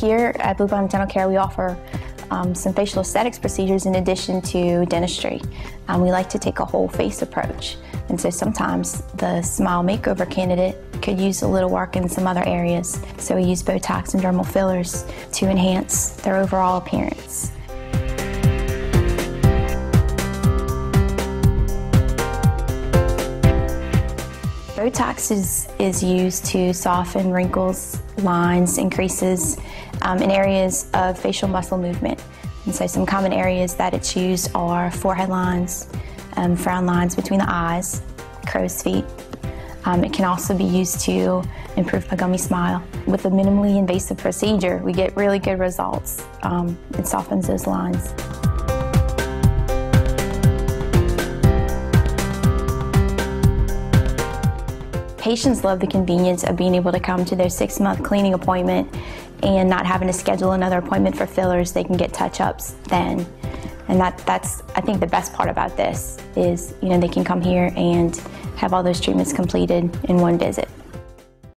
Here at Bluebonnet Dental Care, we offer some facial aesthetics procedures in addition to dentistry. We like to take a whole face approach, and so sometimes the smile makeover candidate could use a little work in some other areas. So we use Botox and dermal fillers to enhance their overall appearance. Botox is used to soften wrinkles, lines, and creases in areas of facial muscle movement. And so some common areas that it's used are forehead lines, frown lines between the eyes, crow's feet. It can also be used to improve a gummy smile. With a minimally invasive procedure, we get really good results. It softens those lines. Patients love the convenience of being able to come to their 6-month cleaning appointment and not having to schedule another appointment for fillers. They can get touch-ups then. And that's, I think, the best part about this is, they can come here and have all those treatments completed in one visit.